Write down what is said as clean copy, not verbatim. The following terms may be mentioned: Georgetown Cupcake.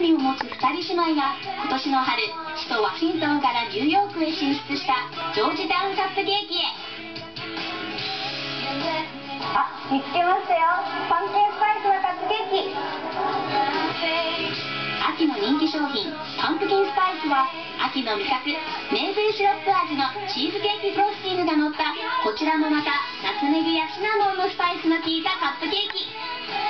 りを持つ2人姉妹が今年の春、首都ワシントンからニューヨークへ進出したジョージタウンカップケーキへ。あ、見つけましたよ、パンケーキスパイスのカップケーキ。秋の人気商品パンプキンスパイスは、秋の味覚メープルシロップ味のチーズケーキフロスティングが乗った、こちらもまたナツメグやシナモンのスパイスの効いたカップケーキ。